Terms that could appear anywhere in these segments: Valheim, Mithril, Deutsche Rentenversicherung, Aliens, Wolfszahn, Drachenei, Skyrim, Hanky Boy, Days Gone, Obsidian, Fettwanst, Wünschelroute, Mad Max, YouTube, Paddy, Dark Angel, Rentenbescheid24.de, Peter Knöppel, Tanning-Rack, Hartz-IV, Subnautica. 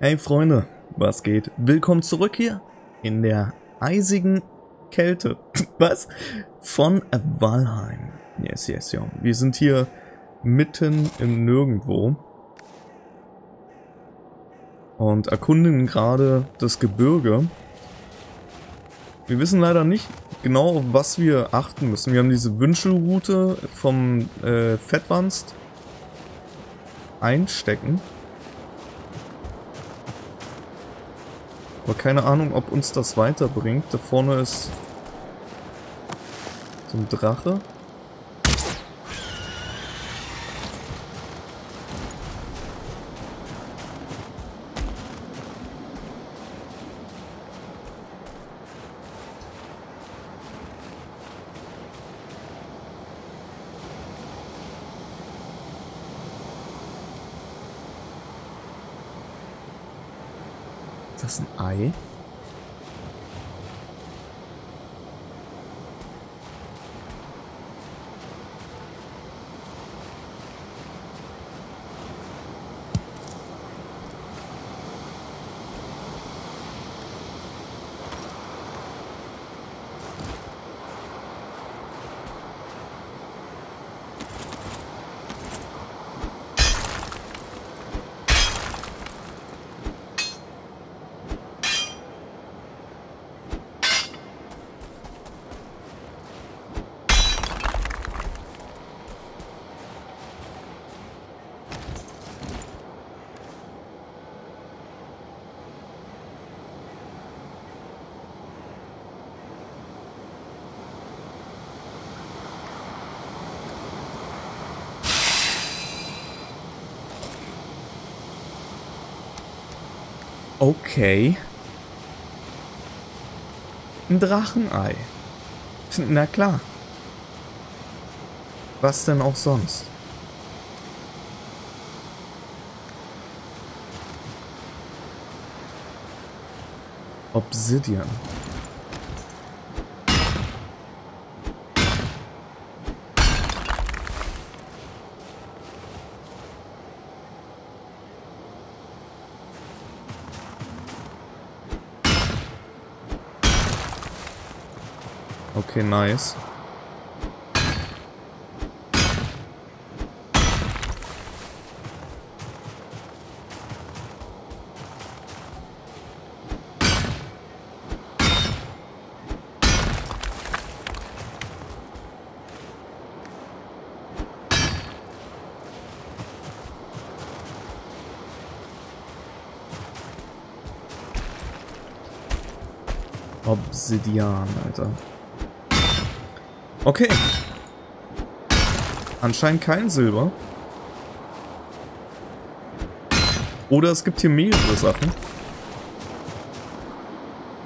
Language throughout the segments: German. Hey Freunde, was geht? Willkommen zurück hier in der eisigen Kälte, was? Von Valheim. Yes, yes, yo. Wir sind hier mitten im Nirgendwo und erkunden gerade das Gebirge. Wir wissen leider nicht genau, auf was wir achten müssen. Wir haben diese Wünschelroute vom Fettwanst einstecken. Aber keine Ahnung, ob uns das weiterbringt. Da vorne ist so ein Drache. Ist das ein Ei? Okay. Ein Drachenei. Na klar. Was denn auch sonst? Obsidian. Okay, nice. Obsidian, Alter. Okay. Anscheinend kein Silber. Oder es gibt hier mehrere Sachen.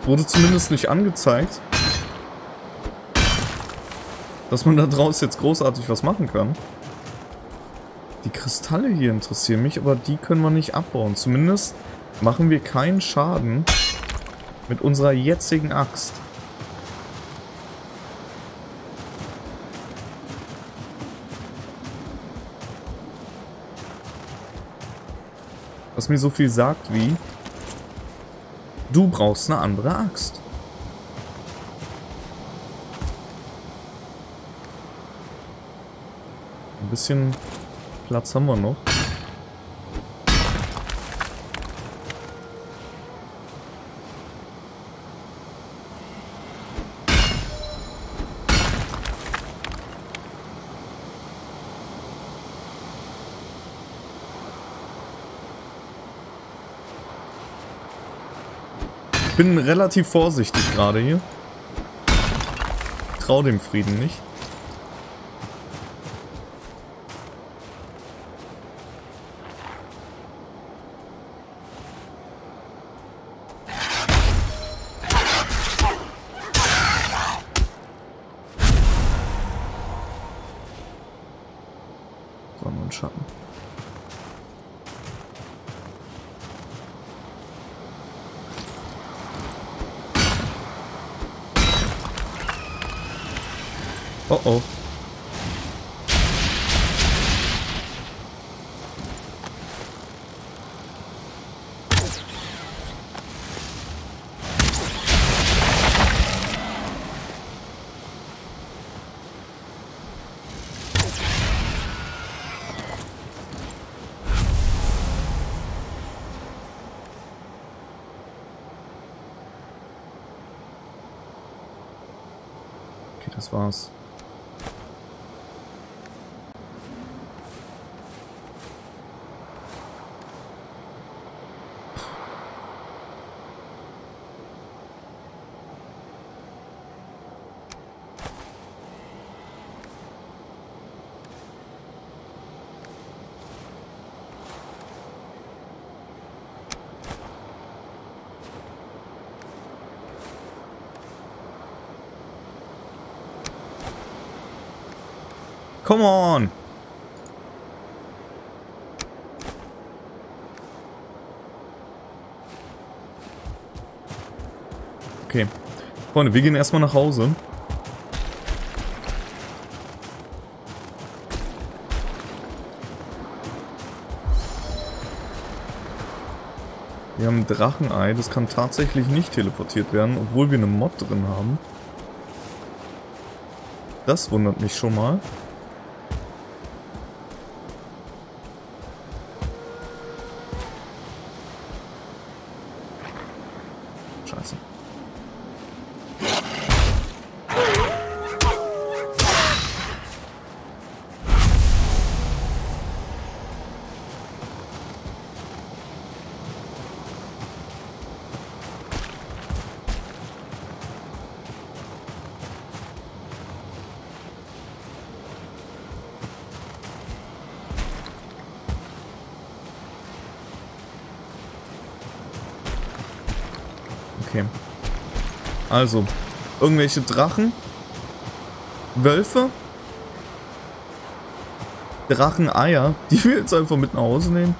Wurde zumindest nicht angezeigt, dass man da draus jetzt großartig was machen kann. Die Kristalle hier interessieren mich, aber die können wir nicht abbauen. Zumindest machen wir keinen Schaden mit unserer jetzigen Axt. Was mir so viel sagt wie, du brauchst eine andere Axt. Ein bisschen Platz haben wir noch. Ich bin relativ vorsichtig gerade hier. Ich trau dem Frieden nicht. So, nur ein Schatten. Oh oh. Das war's. Come on! Okay. Freunde, wir gehen erstmal nach Hause. Wir haben ein Drachenei, das kann tatsächlich nicht teleportiert werden, obwohl wir eine Mod drin haben. Das wundert mich schon mal. Okay. Also, irgendwelche Drachen, Wölfe, Dracheneier, die wir jetzt einfach mit nach Hause nehmen.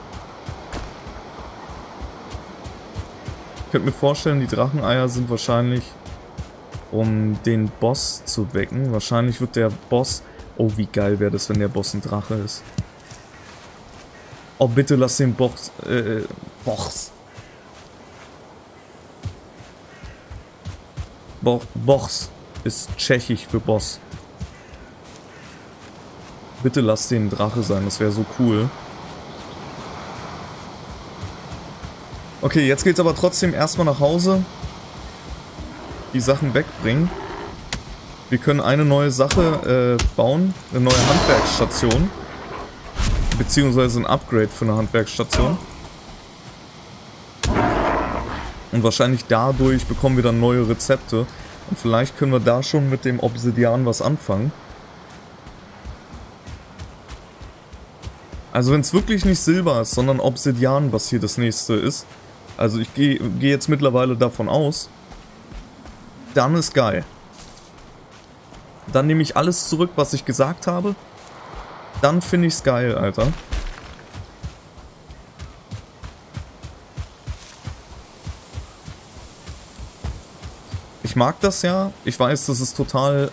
Ich könnte mir vorstellen, die Dracheneier sind wahrscheinlich, um den Boss zu wecken. Wahrscheinlich wird der Boss... Oh, wie geil wäre das, wenn der Boss ein Drache ist. Oh, bitte lass den Boss... Boss ist tschechisch für Boss. Bitte lass den Drache sein, das wäre so cool. Okay, jetzt geht's aber trotzdem erstmal nach Hause. Die Sachen wegbringen. Wir können eine neue Sache bauen, eine neue Handwerksstation. Beziehungsweise ein Upgrade für eine Handwerksstation. Und wahrscheinlich dadurch bekommen wir dann neue Rezepte. Und vielleicht können wir da schon mit dem Obsidian was anfangen. Also wenn es wirklich nicht Silber ist, sondern Obsidian, was hier das nächste ist. Also ich gehe jetzt mittlerweile davon aus. Dann ist geil. Dann nehme ich alles zurück, was ich gesagt habe. Dann finde ich's geil, Alter. Ich mag das ja. Ich weiß, das ist total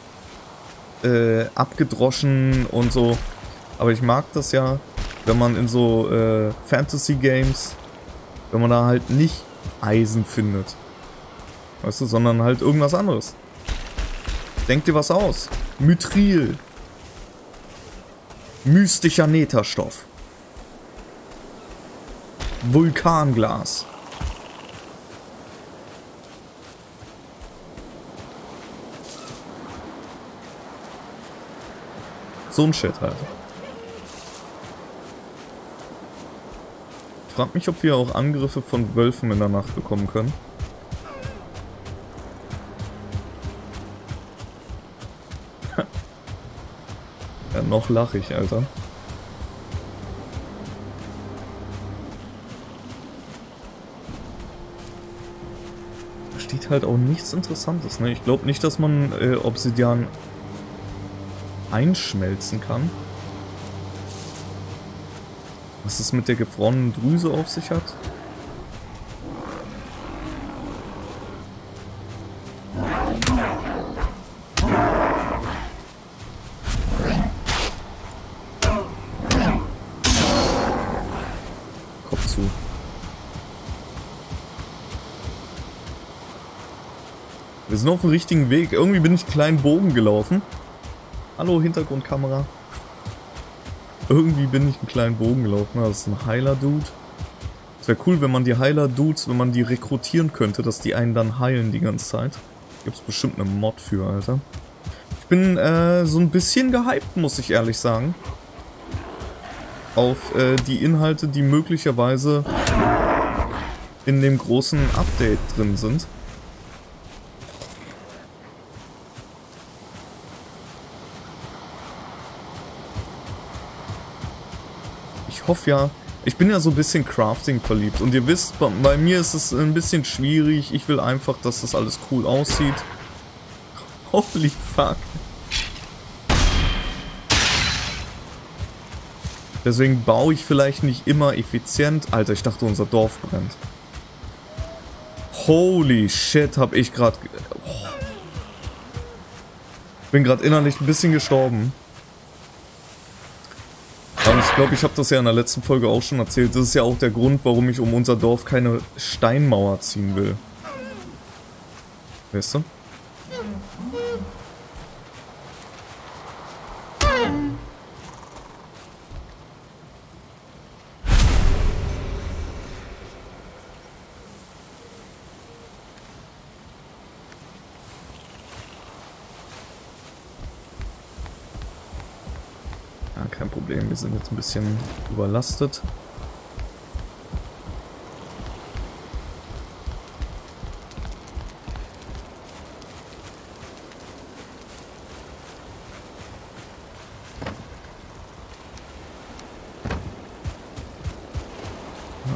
abgedroschen und so. Aber ich mag das ja, wenn man in so Fantasy-Games, wenn man da halt nicht Eisen findet. Weißt du, sondern halt irgendwas anderes. Denk dir was aus. Mithril. Mystischer Netherstoff. Vulkanglas. So ein Shit halt. Ich frage mich, ob wir auch Angriffe von Wölfen in der Nacht bekommen können. Ja, noch lache ich, Alter. Da steht halt auch nichts Interessantes, ne? Ich glaube nicht, dass man Obsidian einschmelzen kann. Was es mit der gefrorenen Drüse auf sich hat. Kopf zu. Wir sind auf dem richtigen Weg. Irgendwie bin ich einen kleinen Bogen gelaufen. Hallo Hintergrundkamera. Irgendwie bin ich einen kleinen Bogen gelaufen. Das ist ein Heiler-Dude. Es wäre cool, wenn man die Heiler-Dudes, wenn man die rekrutieren könnte, dass die einen dann heilen die ganze Zeit. Gibt's bestimmt eine Mod für, Alter. Ich bin so ein bisschen gehypt, muss ich ehrlich sagen. Auf die Inhalte, die möglicherweise in dem großen Update drin sind. Ich hoffe ja, ich bin ja so ein bisschen Crafting verliebt und ihr wisst, bei mir ist es ein bisschen schwierig. Ich will einfach, dass das alles cool aussieht. Holy fuck. Deswegen baue ich vielleicht nicht immer effizient. Alter, ich dachte, unser Dorf brennt. Holy shit, hab ich gerade... Oh. Bin gerade innerlich ein bisschen gestorben. Aber ich glaube, ich habe das ja in der letzten Folge auch schon erzählt. Das ist ja auch der Grund, warum ich um unser Dorf keine Steinmauer ziehen will. Weißt du? Wir sind jetzt ein bisschen überlastet.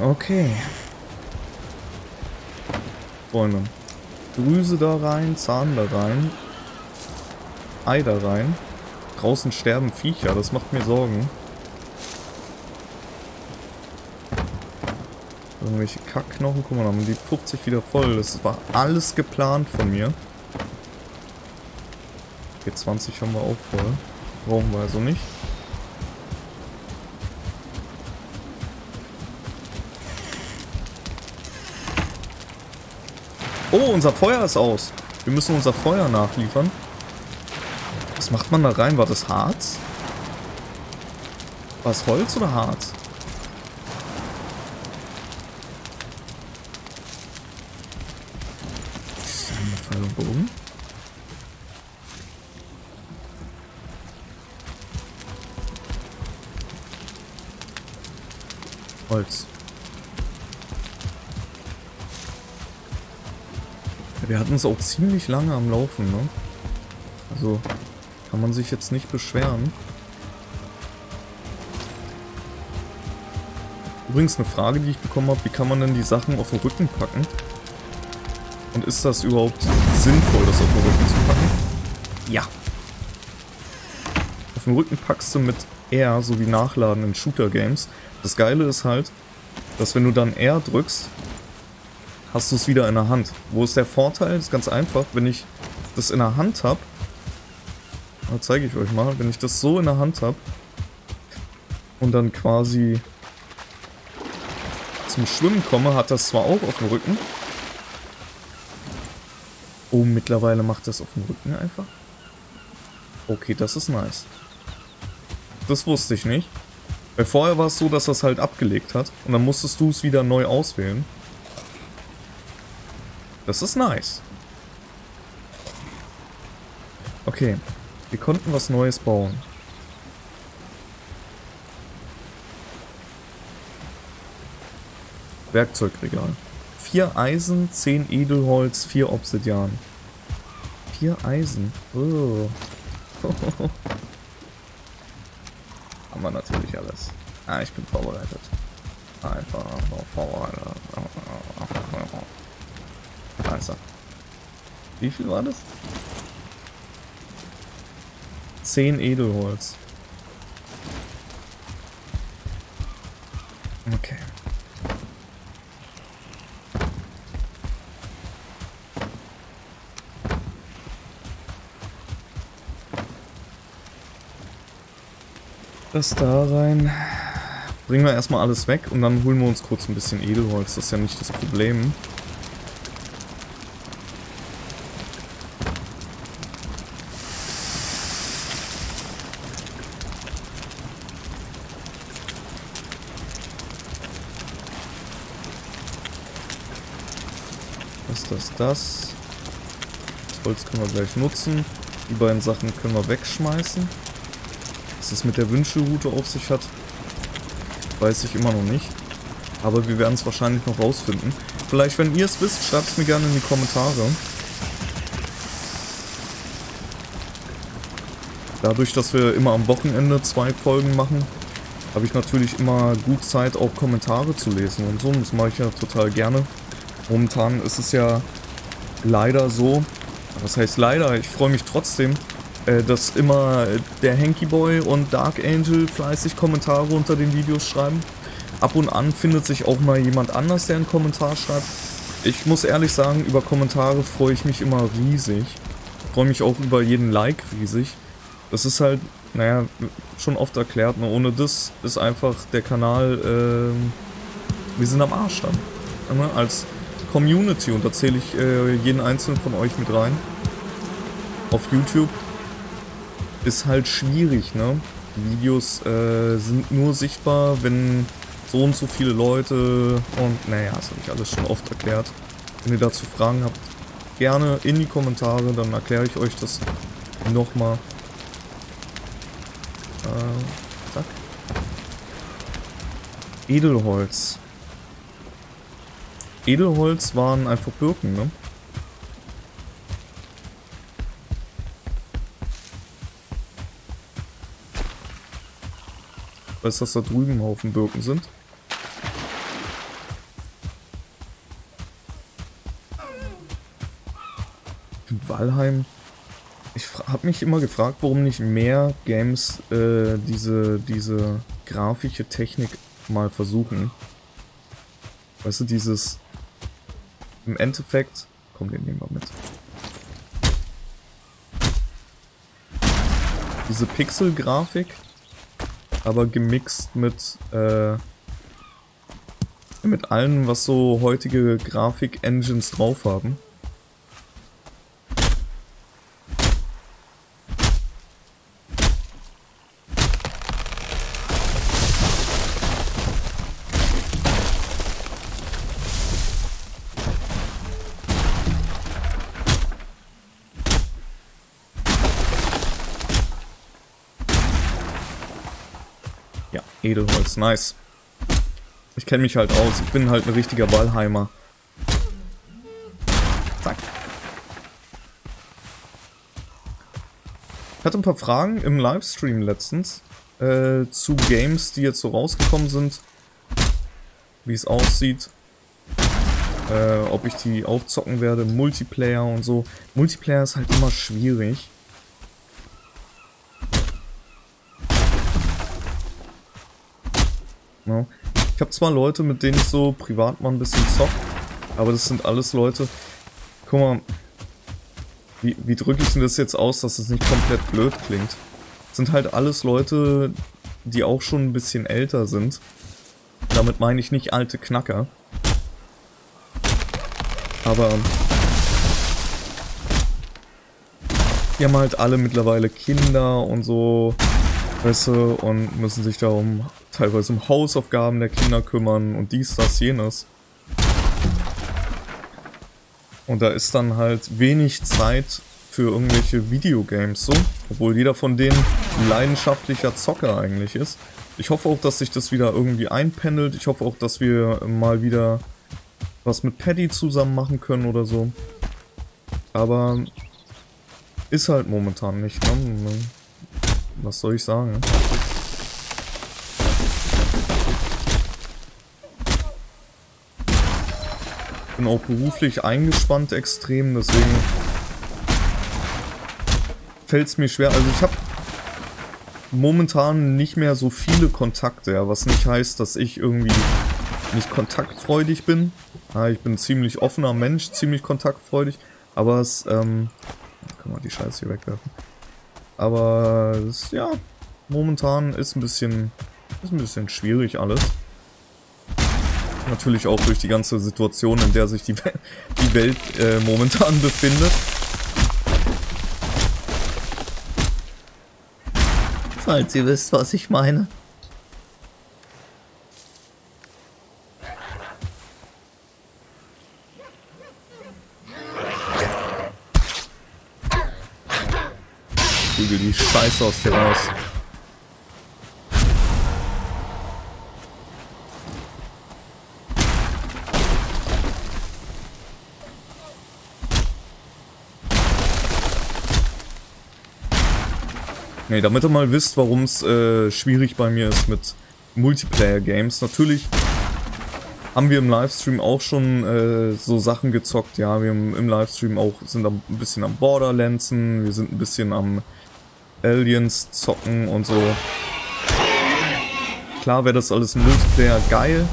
Okay. Freunde. Drüse da rein, Zahn da rein. Ei da rein. Draußen sterben Viecher, das macht mir Sorgen. Irgendwelche Kackknochen, guck mal, haben die 50 wieder voll. Das war alles geplant von mir. G20 haben wir auch voll. Brauchen wir also nicht. Oh, unser Feuer ist aus. Wir müssen unser Feuer nachliefern. Was macht man da rein? War das Harz? War es Holz oder Harz? Ist da ein Pfeil und Bogen? Holz. Ja, wir hatten es auch ziemlich lange am Laufen, ne? Also... kann man sich jetzt nicht beschweren. Übrigens eine Frage, die ich bekommen habe, wie kann man denn die Sachen auf den Rücken packen? Und ist das überhaupt sinnvoll, das auf den Rücken zu packen? Ja. Auf den Rücken packst du mit R, so wie Nachladen in Shooter-Games. Das Geile ist halt, dass wenn du dann R drückst, hast du es wieder in der Hand. Wo ist der Vorteil? Das ist ganz einfach. Wenn ich das in der Hand habe, zeige ich euch mal, wenn ich das so in der Hand habe und dann quasi zum Schwimmen komme, hat das zwar auch auf dem Rücken. Oh, mittlerweile macht das auf dem Rücken einfach. Okay, das ist nice. Das wusste ich nicht. Weil vorher war es so, dass das halt abgelegt hat und dann musstest du es wieder neu auswählen. Das ist nice. Okay. Wir konnten was Neues bauen. Werkzeugregal. 4 Eisen, 10 Edelholz, 4 Obsidian. 4 Eisen. Oh. Haben wir natürlich alles. Ah, ich bin vorbereitet. Einfach vorbereitet. Also. Wie viel war das? 10 Edelholz. Okay. Das da rein. Bringen wir erstmal alles weg und dann holen wir uns kurz ein bisschen Edelholz. Das ist ja nicht das Problem. Das. Das Holz können wir gleich nutzen. Die beiden Sachen können wir wegschmeißen. Was es mit der Wünschelroute auf sich hat, weiß ich immer noch nicht. Aber wir werden es wahrscheinlich noch rausfinden. Vielleicht, wenn ihr es wisst, schreibt es mir gerne in die Kommentare. Dadurch, dass wir immer am Wochenende 2 Folgen machen, habe ich natürlich immer gut Zeit, auch Kommentare zu lesen und so. Und das mache ich ja total gerne. Momentan ist es ja leider so, was heißt leider, ich freue mich trotzdem, dass immer der Hanky Boy und Dark Angel fleißig Kommentare unter den Videos schreiben. Ab und an findet sich auch mal jemand anders, der einen Kommentar schreibt. Ich muss ehrlich sagen, über Kommentare freue ich mich immer riesig. Ich freue mich auch über jeden Like riesig. Das ist halt, naja, schon oft erklärt, ne? Ohne das ist einfach der Kanal, wir sind am Arsch dann, ne? Als Community, und da zähle ich jeden einzelnen von euch mit rein. Auf YouTube ist halt schwierig, ne? Die Videos sind nur sichtbar, wenn so und so viele Leute, und naja, das habe ich alles schon oft erklärt. Wenn ihr dazu Fragen habt, gerne in die Kommentare, dann erkläre ich euch das nochmal. Zack. Edelholz. Edelholz waren einfach Birken, ne? Ich weiß, dass da drüben ein Haufen Birken sind. In Valheim. Ich habe mich immer gefragt, warum nicht mehr Games diese grafische Technik mal versuchen. Weißt du, dieses im Endeffekt... Komm, den nehmen wir mit. Diese Pixel-Grafik, aber gemixt mit allem, was so heutige Grafik-Engines drauf haben. Edelholz, nice. Ich kenne mich halt aus, ich bin halt ein richtiger Valheimer. Zack. Ich hatte ein paar Fragen im Livestream letztens zu Games, die jetzt so rausgekommen sind. Wie es aussieht. Ob ich die auch zocken werde, Multiplayer und so. Multiplayer ist halt immer schwierig. Ich habe zwar Leute, mit denen ich so privat mal ein bisschen zocke, aber das sind alles Leute, guck mal, wie drücke ich denn das jetzt aus, dass es nicht komplett blöd klingt. Das sind halt alles Leute, die auch schon ein bisschen älter sind. Damit meine ich nicht alte Knacker. Aber die haben halt alle mittlerweile Kinder und so, weißt du, und müssen sich darum teilweise um Hausaufgaben der Kinder kümmern und dies, das, jenes. Und da ist dann halt wenig Zeit für irgendwelche Videogames so, obwohl jeder von denen ein leidenschaftlicher Zocker eigentlich ist. Ich hoffe auch, dass sich das wieder irgendwie einpendelt. Ich hoffe auch, dass wir mal wieder was mit Paddy zusammen machen können oder so. Aber ist halt momentan nicht, ne? Was soll ich sagen? Bin auch beruflich eingespannt extrem, deswegen fällt es mir schwer. Also ich habe momentan nicht mehr so viele Kontakte, ja, was nicht heißt, dass ich irgendwie nicht kontaktfreudig bin. Ja, ich bin ein ziemlich offener Mensch, ziemlich kontaktfreudig, aber es, kann man die Scheiße hier wegwerfen. Aber es, ja, momentan ist ein bisschen schwierig alles. Natürlich auch durch die ganze Situation, in der sich die Welt momentan befindet. Falls ihr wisst, was ich meine. prügel die Scheiße aus dir raus. Nee, damit ihr mal wisst, warum es schwierig bei mir ist mit Multiplayer-Games. Natürlich haben wir im Livestream auch schon so Sachen gezockt. Ja, wir haben im Livestream auch ein bisschen am Borderlands, wir sind ein bisschen am Aliens zocken und so. Klar wäre das alles im Multiplayer geil.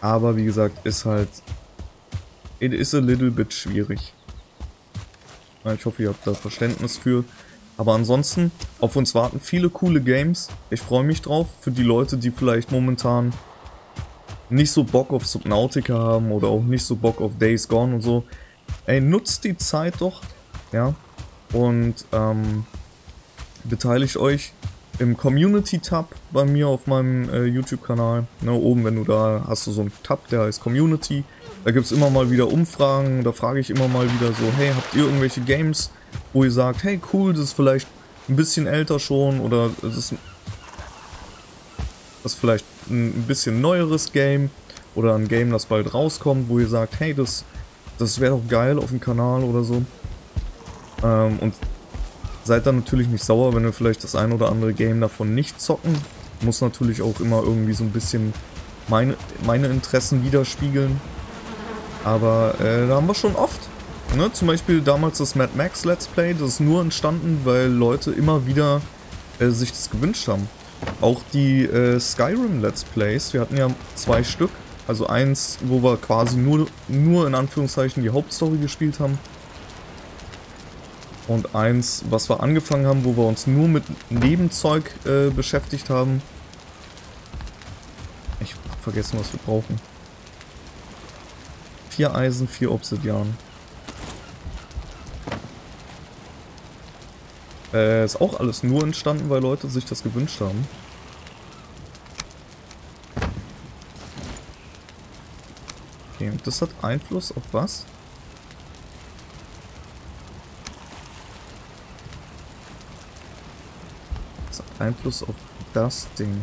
Aber wie gesagt, ist halt... It is a little bit schwierig. Ich hoffe, ihr habt da Verständnis für. Aber ansonsten, auf uns warten viele coole Games. Ich freue mich drauf. Für die Leute, die vielleicht momentan nicht so Bock auf Subnautica haben oder auch nicht so Bock auf Days Gone und so. Ey, nutzt die Zeit doch. Ja. Und beteiligt euch im Community-Tab bei mir auf meinem YouTube-Kanal. Ne, oben, wenn du da hast, du so einen Tab, der heißt Community. Da gibt es immer mal wieder Umfragen, da frage ich immer mal wieder so, hey, habt ihr irgendwelche Games, wo ihr sagt, hey cool, das ist vielleicht ein bisschen älter schon oder das ist vielleicht ein bisschen neueres Game oder ein Game, das bald rauskommt, wo ihr sagt, hey, das wäre doch geil auf dem Kanal oder so. Und seid dann natürlich nicht sauer, wenn wir vielleicht das ein oder andere Game davon nicht zocken. Muss natürlich auch immer irgendwie so ein bisschen meine Interessen widerspiegeln. Aber da haben wir schon oft, ne? Zum Beispiel damals das Mad Max Let's Play, das ist nur entstanden, weil Leute immer wieder sich das gewünscht haben. Auch die Skyrim Let's Plays, wir hatten ja 2 Stück, also eins, wo wir quasi nur in Anführungszeichen die Hauptstory gespielt haben und eins, was wir angefangen haben, wo wir uns nur mit Nebenzeug beschäftigt haben. Ich hab vergessen, was wir brauchen. 4 Eisen, 4 Obsidian. Ist auch alles nur entstanden, weil Leute sich das gewünscht haben. Okay, und das hat Einfluss auf was? Das hat Einfluss auf das Ding.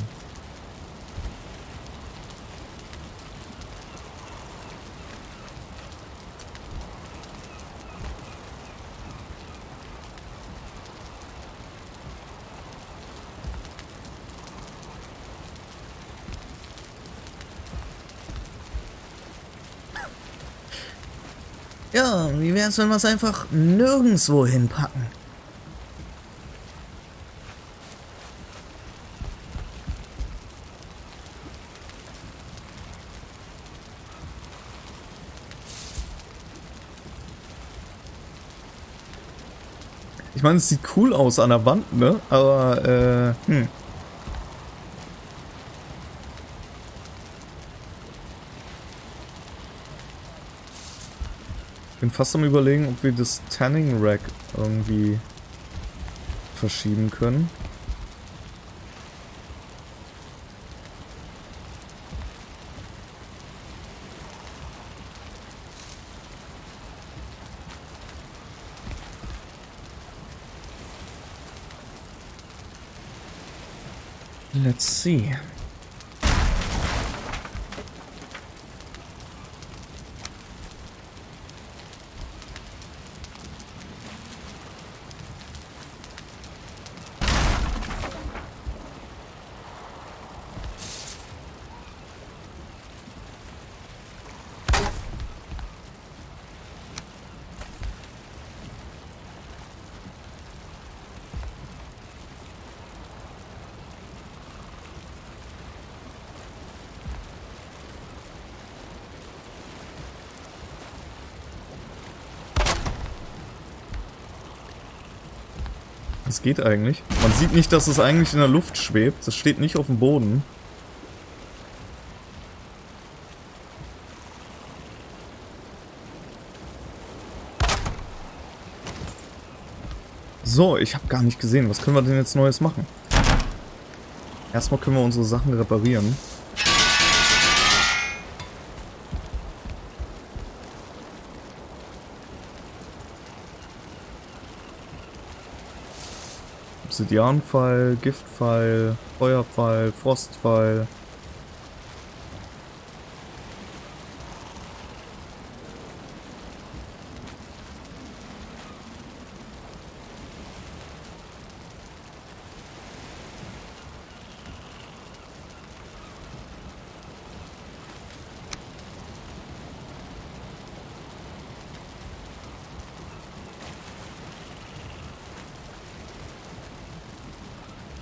Ja, wie wäre es, wenn wir es einfach nirgendwo hinpacken? Ich meine, es sieht cool aus an der Wand, ne? Aber, Ich bin fast am Überlegen, ob wir das Tanning-Rack irgendwie verschieben können. Let's see. Das geht eigentlich. Man sieht nicht, dass es eigentlich in der Luft schwebt. Das steht nicht auf dem Boden. So, ich habe gar nicht gesehen. Was können wir denn jetzt Neues machen? Erstmal können wir unsere Sachen reparieren. Obsidianpfeil, Giftpfeil, Feuerpfeil, Frostpfeil.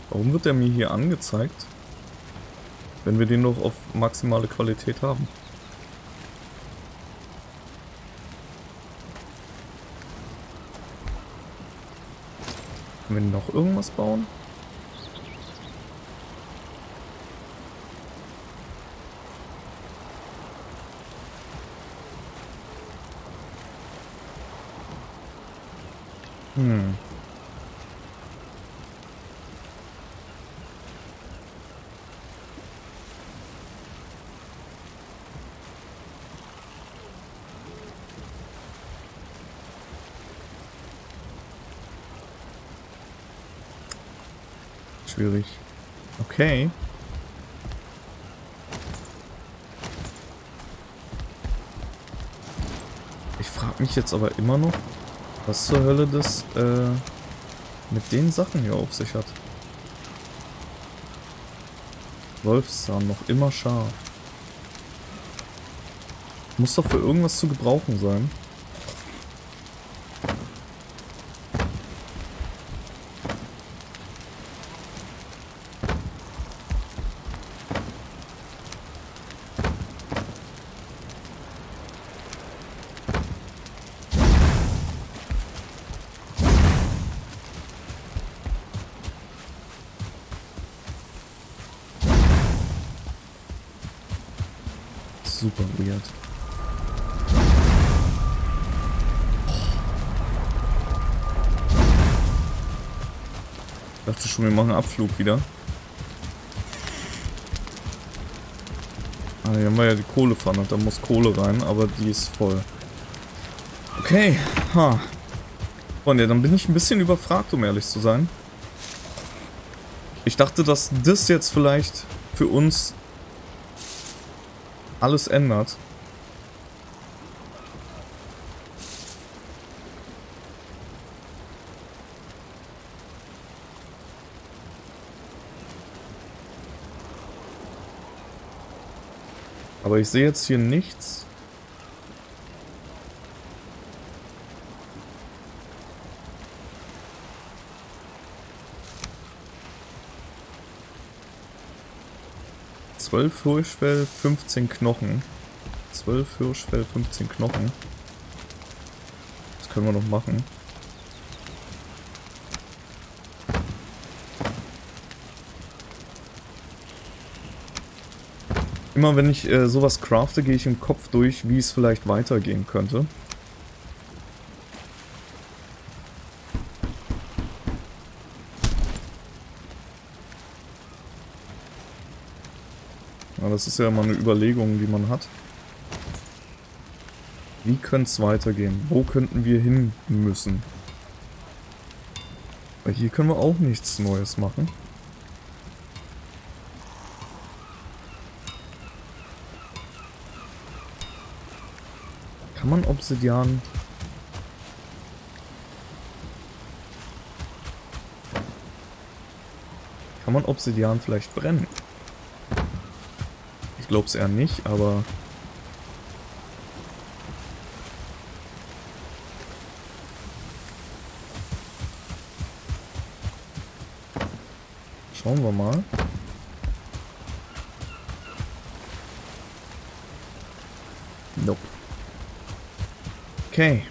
Warum wird der mir hier angezeigt, wenn wir den noch auf maximale Qualität haben? Können wir noch irgendwas bauen? Schwierig. Okay. Ich frage mich jetzt aber immer noch, was zur Hölle das mit den Sachen hier auf sich hat. Wolfszahn, noch immer scharf. Muss doch für irgendwas zu gebrauchen sein. Super weird. Ich dachte schon, wir machen einen Abflug wieder. Ah, hier haben wir ja die Kohlepfanne, da muss Kohle rein, aber die ist voll. Okay, ha. Freunde, dann bin ich ein bisschen überfragt, um ehrlich zu sein. Ich dachte, dass das jetzt vielleicht für uns alles ändert. Aber ich sehe jetzt hier nichts. Zwölf Hirschfell, 15 Knochen. Das können wir noch machen. Immer wenn ich sowas crafte, gehe ich im Kopf durch, wie es vielleicht weitergehen könnte. Das ist ja immer eine Überlegung, die man hat. Wie könnte es weitergehen? Wo könnten wir hin müssen? Weil hier können wir auch nichts Neues machen. Kann man Obsidian... Kann man Obsidian vielleicht brennen? Ich glaube es eher nicht, aber... Schauen wir mal. Nope. Okay.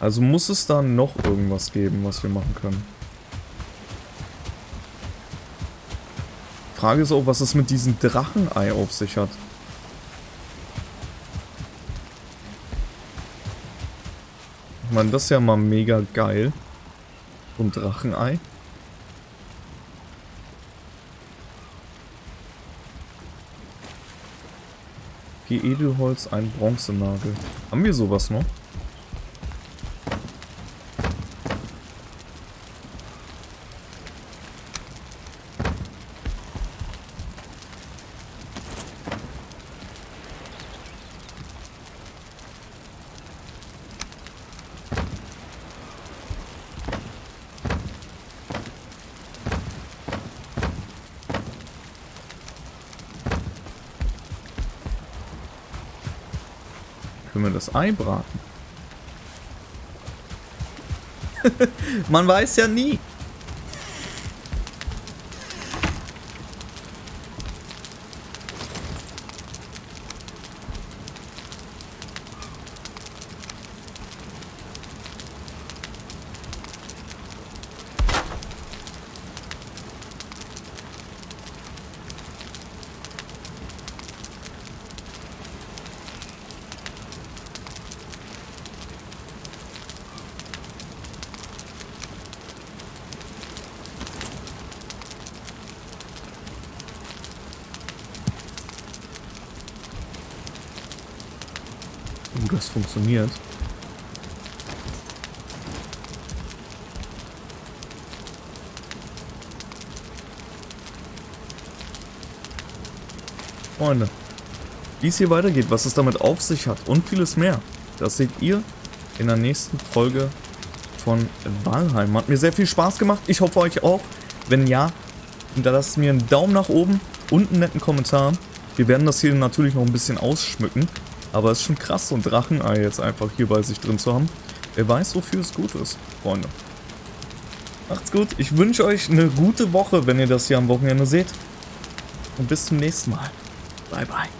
Also muss es da noch irgendwas geben, was wir machen können. Die Frage ist auch, was es mit diesem Drachenei auf sich hat. Ich meine, das ist ja mal mega geil. So ein Drachenei. Geh Edelholz, ein Bronzenagel. Haben wir sowas noch? Das Ei braten. Man weiß ja nie. Das funktioniert. Freunde, wie es hier weitergeht, was es damit auf sich hat und vieles mehr, das seht ihr in der nächsten Folge von Valheim. Hat mir sehr viel Spaß gemacht. Ich hoffe euch auch. Wenn ja, hinterlasst mir einen Daumen nach oben und einen netten Kommentar. Wir werden das hier natürlich noch ein bisschen ausschmücken. Aber es ist schon krass, so ein Drachenei jetzt einfach hier bei sich drin zu haben. Wer weiß, wofür es gut ist, Freunde. Macht's gut. Ich wünsche euch eine gute Woche, wenn ihr das hier am Wochenende seht. Und bis zum nächsten Mal. Bye, bye.